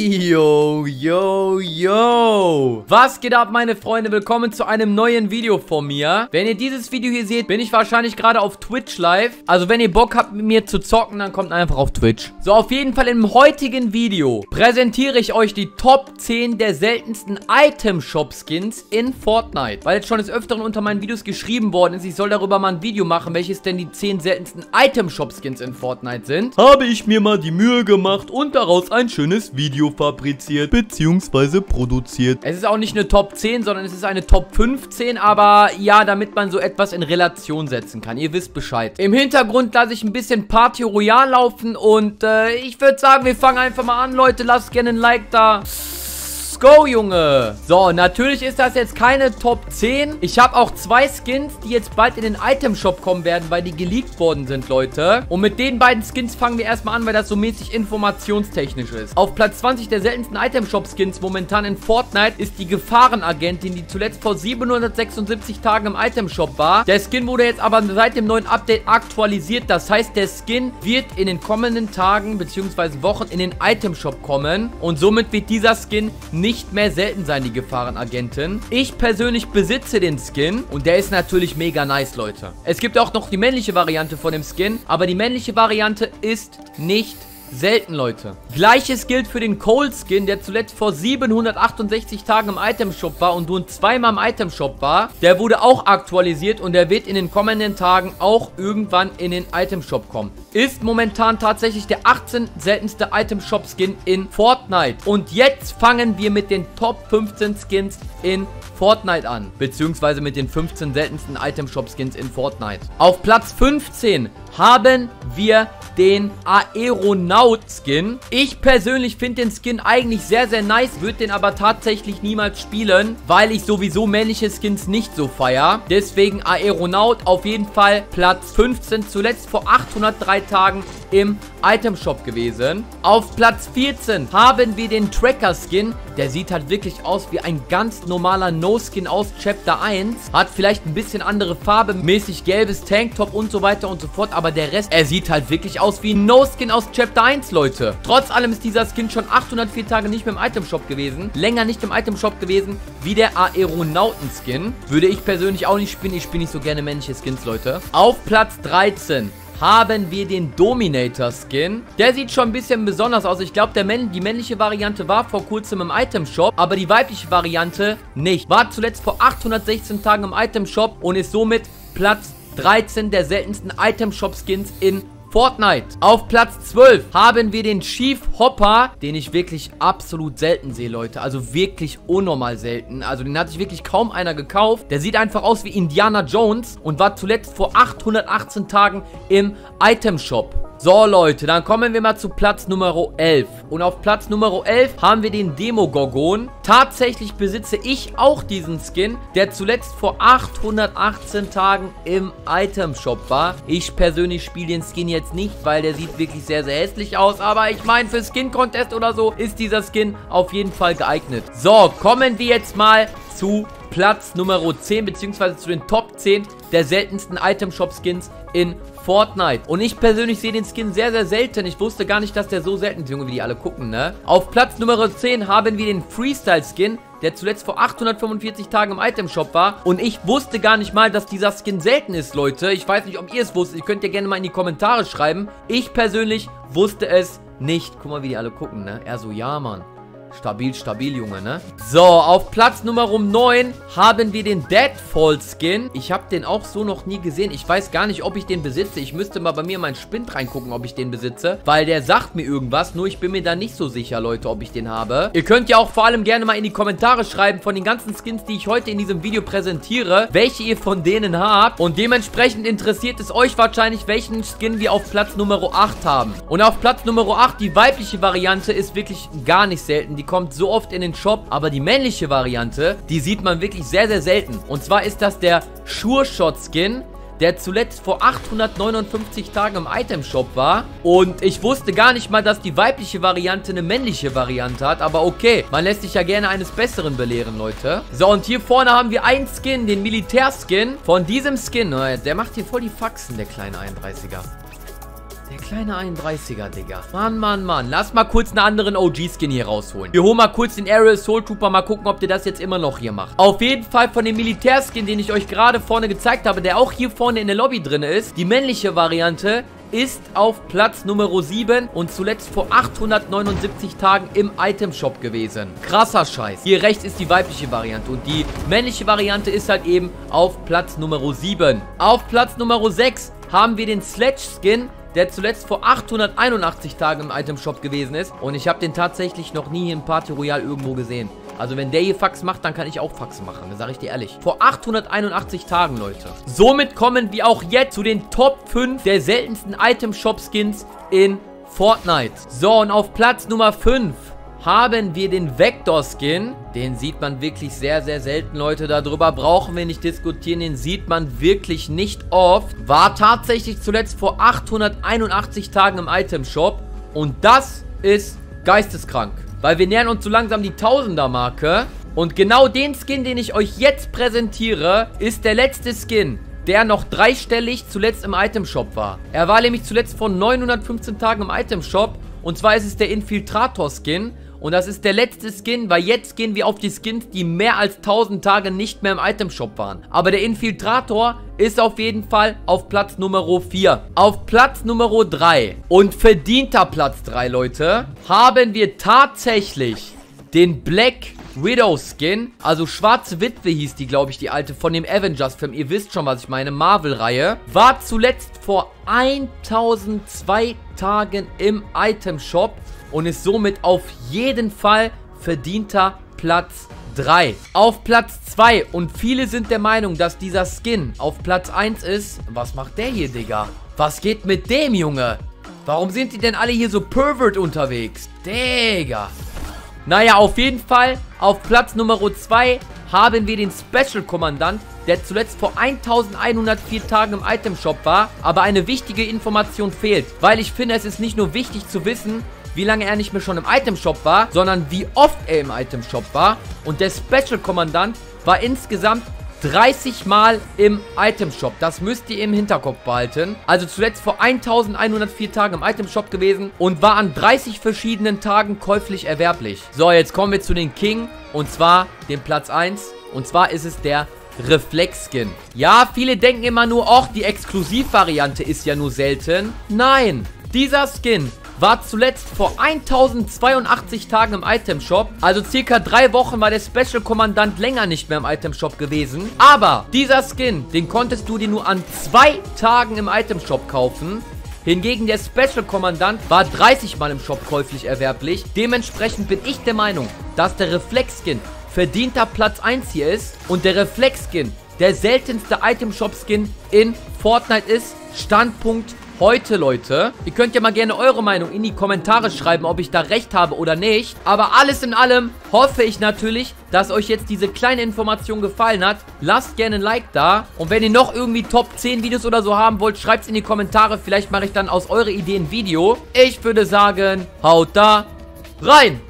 Yo, yo, yo. Was geht ab, meine Freunde? Willkommen zu einem neuen Video von mir. Wenn ihr dieses Video hier seht, bin ich wahrscheinlich gerade auf Twitch live. Also wenn ihr Bock habt, mit mir zu zocken, dann kommt einfach auf Twitch. So, auf jeden Fall im heutigen Video präsentiere ich euch die Top 10 der seltensten Item-Shop-Skins in Fortnite. Weil jetzt schon des Öfteren unter meinen Videos geschrieben worden ist, ich soll darüber mal ein Video machen, welches denn die 10 seltensten Item-Shop-Skins in Fortnite sind. Habe ich mir mal die Mühe gemacht und daraus ein schönes Video fabriziert bzw. produziert. Es ist auch nicht eine Top 10, sondern es ist eine Top 15, aber ja, damit man so etwas in Relation setzen kann. Ihr wisst Bescheid. Im Hintergrund lasse ich ein bisschen Party Royale laufen und ich würde sagen, wir fangen einfach mal an, Leute. Lasst gerne ein Like da. Go, Junge. So, natürlich ist das jetzt keine Top 10. Ich habe auch zwei Skins, die jetzt bald in den Item-Shop kommen werden, weil die geleakt worden sind, Leute. Und mit den beiden Skins fangen wir erstmal an, weil das so mäßig informationstechnisch ist. Auf Platz 20 der seltensten Item-Shop-Skins momentan in Fortnite ist die Gefahrenagentin, die zuletzt vor 776 Tagen im Item-Shop war. Der Skin wurde jetzt aber seit dem neuen Update aktualisiert. Das heißt, der Skin wird in den kommenden Tagen bzw. Wochen in den Item-Shop kommen. Und somit wird dieser Skin nicht mehr selten sein, die Gefahrenagentin. Ich persönlich besitze den Skin und der ist natürlich mega nice, Leute. Es gibt auch noch die männliche Variante von dem Skin, aber die männliche Variante ist nicht selten, Leute. Gleiches gilt für den Cold Skin, der zuletzt vor 768 Tagen im Itemshop war und nun zweimal im Itemshop war. Der wurde auch aktualisiert und der wird in den kommenden Tagen auch irgendwann in den Itemshop kommen. Ist momentan tatsächlich der 18. seltenste Itemshop-Skin in Fortnite. Und jetzt fangen wir mit den Top 15 Skins in Fortnite an. Beziehungsweise mit den 15 seltensten Itemshop-Skins in Fortnite. Auf Platz 15 haben wir den Aeronaut-Skin. Ich persönlich finde den Skin eigentlich sehr, sehr nice, würde den aber tatsächlich niemals spielen, weil ich sowieso männliche Skins nicht so feiere. Deswegen Aeronaut auf jeden Fall Platz 15, zuletzt vor 803 Tagen im Itemshop gewesen. Auf Platz 14 haben wir den Tracker-Skin. Der sieht halt wirklich aus wie ein ganz normaler No-Skin aus Chapter 1. Hat vielleicht ein bisschen andere Farbe, mäßig gelbes Tanktop und so weiter und so fort, aber der Rest, er sieht halt wirklich aus wie ein No-Skin aus Chapter 1, Leute. Trotz allem ist dieser Skin schon 804 Tage nicht mehr im Itemshop gewesen, länger nicht im Itemshop gewesen, wie der Aeronauten-Skin. Würde ich persönlich auch nicht spielen, ich spiele nicht so gerne männliche Skins, Leute. Auf Platz 13 haben wir den Dominator-Skin. Der sieht schon ein bisschen besonders aus. Ich glaube, die männliche Variante war vor kurzem im Itemshop, aber die weibliche Variante nicht. War zuletzt vor 816 Tagen im Itemshop und ist somit Platz 13 der seltensten Itemshop-Skins in Fortnite. Auf Platz 12 haben wir den Chief Hopper, den ich wirklich absolut selten sehe, Leute. Also wirklich unnormal selten. Also den hat sich wirklich kaum einer gekauft. Der sieht einfach aus wie Indiana Jones und war zuletzt vor 818 Tagen im Itemshop. So, Leute, dann kommen wir mal zu Platz Nummer 11. Und auf Platz Nummer 11 haben wir den Demogorgon. Tatsächlich besitze ich auch diesen Skin, der zuletzt vor 818 Tagen im Itemshop war. Ich persönlich spiele den Skin jetzt nicht, weil der sieht wirklich sehr, sehr hässlich aus. Aber ich meine, für Skin-Contest oder so ist dieser Skin auf jeden Fall geeignet. So, kommen wir jetzt mal zu Platz Nummer 10, beziehungsweise zu den Top 10 der seltensten Itemshop-Skins in Fortnite. Und ich persönlich sehe den Skin sehr, sehr selten. Ich wusste gar nicht, dass der so selten ist, Junge, wie die alle gucken, ne? Auf Platz Nummer 10 haben wir den Freestyle-Skin, der zuletzt vor 845 Tagen im Itemshop war. Und ich wusste gar nicht mal, dass dieser Skin selten ist, Leute. Ich weiß nicht, ob ihr es wusstet. Ihr könnt ja gerne mal in die Kommentare schreiben. Ich persönlich wusste es nicht. Guck mal, wie die alle gucken, ne? Er so, ja, Mann. Stabil, stabil, Junge, ne? So, auf Platz Nummer 9 haben wir den Deadfall-Skin. Ich habe den auch so noch nie gesehen. Ich weiß gar nicht, ob ich den besitze. Ich müsste mal bei mir in meinen Spind reingucken, ob ich den besitze, weil der sagt mir irgendwas. Nur ich bin mir da nicht so sicher, Leute, ob ich den habe. Ihr könnt ja auch vor allem gerne mal in die Kommentare schreiben von den ganzen Skins, die ich heute in diesem Video präsentiere, welche ihr von denen habt. Und dementsprechend interessiert es euch wahrscheinlich, welchen Skin wir auf Platz Nummer 8 haben. Und auf Platz Nummer 8, die weibliche Variante, ist wirklich gar nicht selten. Die kommt so oft in den Shop, aber die männliche Variante, die sieht man wirklich sehr, sehr selten. Und zwar ist das der Sure-Shot-Skin, der zuletzt vor 859 Tagen im Itemshop war. Und ich wusste gar nicht mal, dass die weibliche Variante eine männliche Variante hat. Aber okay, man lässt sich ja gerne eines Besseren belehren, Leute. So, und hier vorne haben wir einen Skin, den Militärskin. Von diesem Skin, der macht hier voll die Faxen, der kleine 31er. Der kleine 31er, Digga. Mann, Mann, Mann. Lass mal kurz einen anderen OG-Skin hier rausholen. Wir holen mal kurz den Aerial Soul Trooper. Mal gucken, ob der das jetzt immer noch hier macht. Auf jeden Fall von dem Militärskin, den ich euch gerade vorne gezeigt habe, der auch hier vorne in der Lobby drin ist. Die männliche Variante ist auf Platz Nummer 7 und zuletzt vor 879 Tagen im Itemshop gewesen. Krasser Scheiß. Hier rechts ist die weibliche Variante und die männliche Variante ist halt eben auf Platz Nummer 7. Auf Platz Nummer 6 haben wir den Sledge-Skin, der zuletzt vor 881 Tagen im Itemshop gewesen ist. Und ich habe den tatsächlich noch nie in Party Royale irgendwo gesehen. Also wenn der hier Fax macht, dann kann ich auch Faxen machen, das sage ich dir ehrlich. Vor 881 Tagen, Leute. Somit kommen wir auch jetzt zu den Top 5 der seltensten Item-Shop-Skins in Fortnite. So, und auf Platz Nummer 5 haben wir den Vector-Skin. Den sieht man wirklich sehr, sehr selten, Leute. Darüber brauchen wir nicht diskutieren. Den sieht man wirklich nicht oft. War tatsächlich zuletzt vor 881 Tagen im Item-Shop. Und das ist geisteskrank. Weil wir nähern uns so langsam die Tausender-Marke. Und genau den Skin, den ich euch jetzt präsentiere, ist der letzte Skin, der noch dreistellig zuletzt im Itemshop war. Er war nämlich zuletzt vor 915 Tagen im Itemshop. Und zwar ist es der Infiltrator-Skin. Und das ist der letzte Skin, weil jetzt gehen wir auf die Skins, die mehr als 1000 Tage nicht mehr im Itemshop waren. Aber der Infiltrator ist auf jeden Fall auf Platz Nummer 4. Auf Platz Nummer 3 und verdienter Platz 3, Leute, haben wir tatsächlich den Black Widow Skin. Also Schwarze Witwe hieß die, glaube ich, die alte von dem Avengers-Film. Ihr wisst schon, was ich meine, Marvel-Reihe. War zuletzt vor 1002 Tagen im Itemshop. Und ist somit auf jeden Fall verdienter Platz 3. Auf Platz 2. Und viele sind der Meinung, dass dieser Skin auf Platz 1 ist. Was macht der hier, Digga? Was geht mit dem, Junge? Warum sind die denn alle hier so pervert unterwegs? Digga. Naja, auf jeden Fall. Auf Platz Nummer 2 haben wir den Special-Kommandant, der zuletzt vor 1104 Tagen im Itemshop war. Aber eine wichtige Information fehlt. Weil ich finde, es ist nicht nur wichtig zu wissen, wie lange er nicht mehr schon im Itemshop war, sondern wie oft er im Itemshop war. Und der Special-Kommandant war insgesamt 30 Mal im Itemshop. Das müsst ihr im Hinterkopf behalten. Also zuletzt vor 1104 Tagen im Itemshop gewesen und war an 30 verschiedenen Tagen käuflich erwerblich. So, jetzt kommen wir zu den King und zwar dem Platz 1. Und zwar ist es der Reflex-Skin. Ja, viele denken immer nur, ach, die Exklusivvariante ist ja nur selten. Nein, dieser Skin war zuletzt vor 1082 Tagen im Itemshop. Also circa 3 Wochen war der Special-Kommandant länger nicht mehr im Itemshop gewesen. Aber dieser Skin, den konntest du dir nur an 2 Tagen im Itemshop kaufen. Hingegen der Special-Kommandant war 30 Mal im Shop käuflich erwerblich. Dementsprechend bin ich der Meinung, dass der Reflex-Skin verdienter Platz 1 hier ist. Und der Reflex-Skin der seltenste Itemshop-Skin in Fortnite ist. Standpunkt heute, Leute. Ihr könnt ja mal gerne eure Meinung in die Kommentare schreiben, ob ich da recht habe oder nicht. Aber alles in allem hoffe ich natürlich, dass euch jetzt diese kleine Information gefallen hat. Lasst gerne ein Like da. Und wenn ihr noch irgendwie Top 10 Videos oder so haben wollt, schreibt es in die Kommentare. Vielleicht mache ich dann aus eurer Idee ein Video. Ich würde sagen, haut da rein!